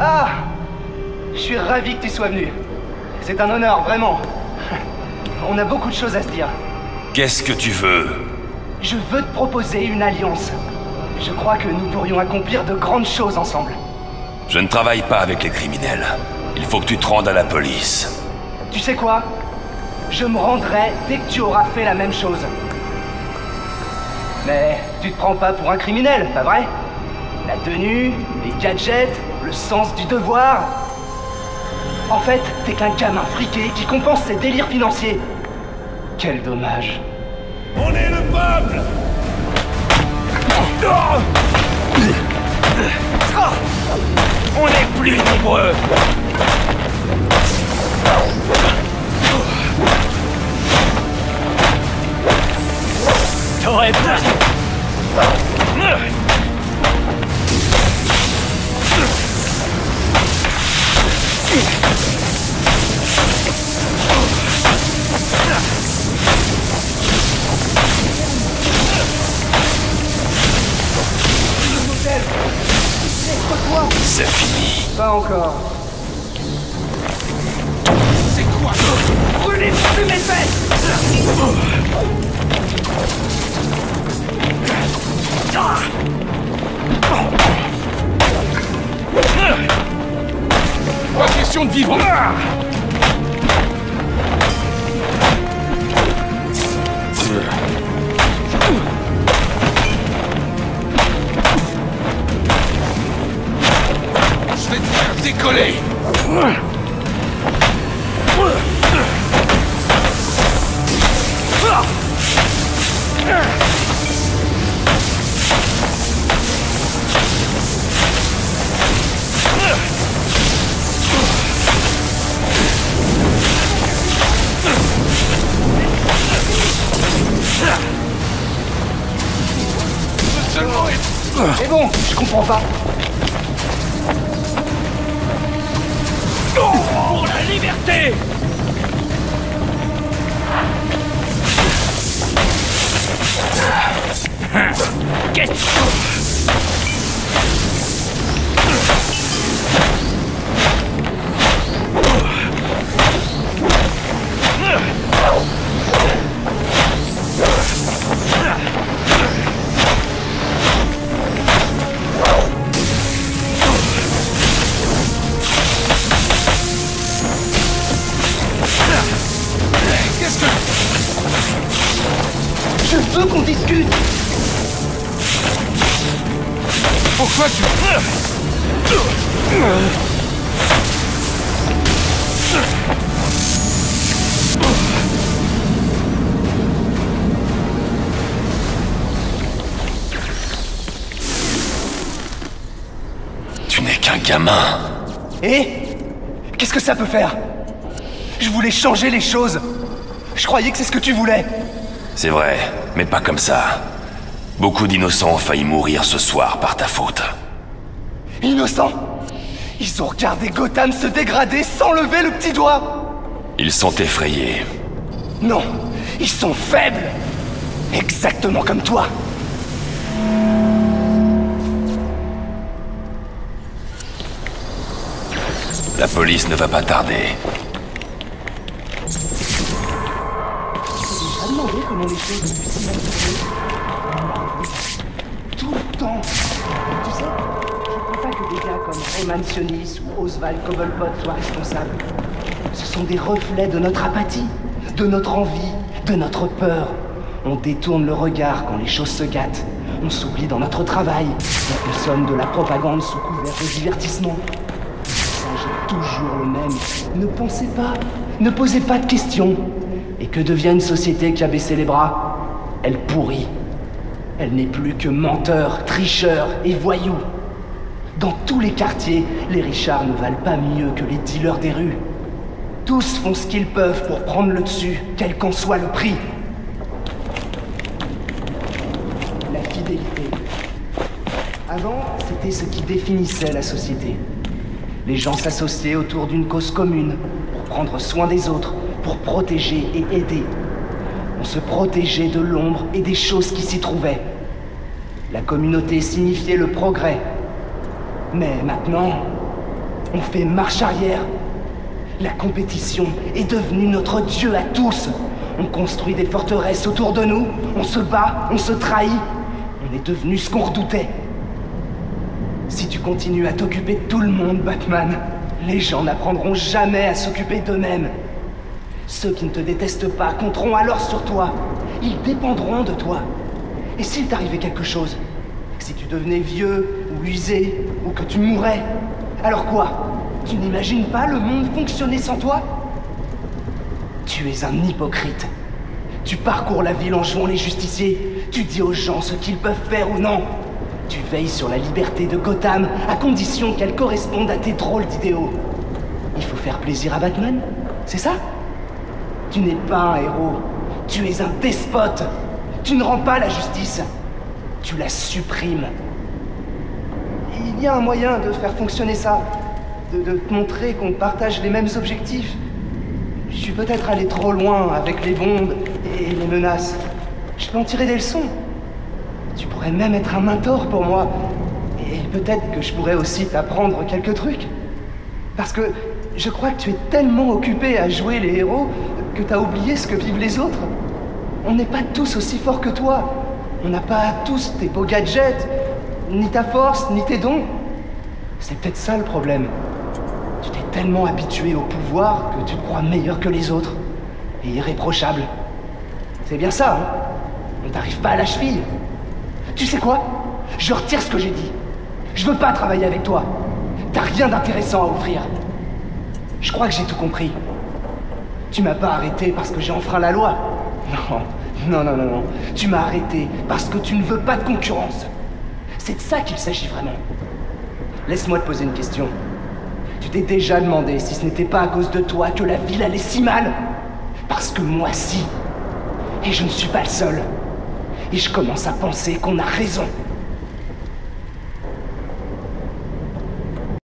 Ah, je suis ravi que tu sois venu. C'est un honneur, vraiment. On a beaucoup de choses à se dire. Qu'est-ce que tu veux? Je veux te proposer une alliance. Je crois que nous pourrions accomplir de grandes choses ensemble. Je ne travaille pas avec les criminels. Il faut que tu te rendes à la police. Tu sais quoi? Je me rendrai dès que tu auras fait la même chose. Mais tu te prends pas pour un criminel, pas vrai? La tenue, les gadgets, le sens du devoir... En fait, t'es qu'un gamin friqué qui compense ses délires financiers. Quel dommage. On est le peuple! On est plus nombreux! T'aurais pas... C'est fini. Pas encore. C'est quoi? Brûlez plus mes fesses! Pas question de vivre. Décoller. Mais bon, je comprends pas. Pour la liberté! Qu'est-ce que... Pourquoi tu... Tu n'es qu'un gamin. Et qu'est-ce que ça peut faire? Je voulais changer les choses. Je croyais que c'est ce que tu voulais. C'est vrai, mais pas comme ça. Beaucoup d'innocents ont failli mourir ce soir par ta faute. Innocents? Ils ont regardé Gotham se dégrader sans lever le petit doigt! Ils sont effrayés. Non, ils sont faibles! Exactement comme toi! La police ne va pas tarder. J'ai pas demandé comment les choses... Tu sais, je ne crois pas que des gars comme Raymond Sionis ou Oswald Cobblepot soient responsables. Ce sont des reflets de notre apathie, de notre envie, de notre peur. On détourne le regard quand les choses se gâtent. On s'oublie dans notre travail. On consomme de la propagande sous couvert de divertissement. Le message est toujours le même. Ne pensez pas, ne posez pas de questions. Et que devient une société qui a baissé les bras? Elle pourrit. Elle n'est plus que menteur, tricheur et voyou. Dans tous les quartiers, les richards ne valent pas mieux que les dealers des rues. Tous font ce qu'ils peuvent pour prendre le dessus, quel qu'en soit le prix. La fidélité. Avant, c'était ce qui définissait la société. Les gens s'associaient autour d'une cause commune, pour prendre soin des autres, pour protéger et aider. On se protégeait de l'ombre et des choses qui s'y trouvaient. La communauté signifiait le progrès. Mais maintenant, on fait marche arrière. La compétition est devenue notre dieu à tous. On construit des forteresses autour de nous, on se bat, on se trahit. On est devenu ce qu'on redoutait. Si tu continues à t'occuper de tout le monde, Batman, les gens n'apprendront jamais à s'occuper d'eux-mêmes. Ceux qui ne te détestent pas compteront alors sur toi. Ils dépendront de toi. Et s'il t'arrivait quelque chose, si tu devenais vieux, ou usé, ou que tu mourais, alors quoi? Tu n'imagines pas le monde fonctionner sans toi? Tu es un hypocrite. Tu parcours la ville en jouant les justiciers. Tu dis aux gens ce qu'ils peuvent faire ou non. Tu veilles sur la liberté de Gotham, à condition qu'elle corresponde à tes drôles d'idéaux. Il faut faire plaisir à Batman, c'est ça? Tu n'es pas un héros. Tu es un despote. Tu ne rends pas la justice. Tu la supprimes. Il y a un moyen de faire fonctionner ça. De te montrer qu'on partage les mêmes objectifs. Je suis peut-être allé trop loin avec les bombes et les menaces. Je peux en tirer des leçons. Tu pourrais même être un mentor pour moi. Et peut-être que je pourrais aussi t'apprendre quelques trucs. Parce que je crois que tu es tellement occupé à jouer les héros que t'as oublié ce que vivent les autres. On n'est pas tous aussi forts que toi. On n'a pas tous tes beaux gadgets, ni ta force, ni tes dons. C'est peut-être ça le problème. Tu t'es tellement habitué au pouvoir que tu te crois meilleur que les autres. Et irréprochable. C'est bien ça, hein? On t'arrive pas à la cheville. Tu sais quoi? Je retire ce que j'ai dit. Je veux pas travailler avec toi. T'as rien d'intéressant à offrir. Je crois que j'ai tout compris. Tu m'as pas arrêté parce que j'ai enfreint la loi. Non. Tu m'as arrêté parce que tu ne veux pas de concurrence. C'est de ça qu'il s'agit vraiment. Laisse-moi te poser une question. Tu t'es déjà demandé si ce n'était pas à cause de toi que la ville allait si mal? Parce que moi, si. Et je ne suis pas le seul. Et je commence à penser qu'on a raison.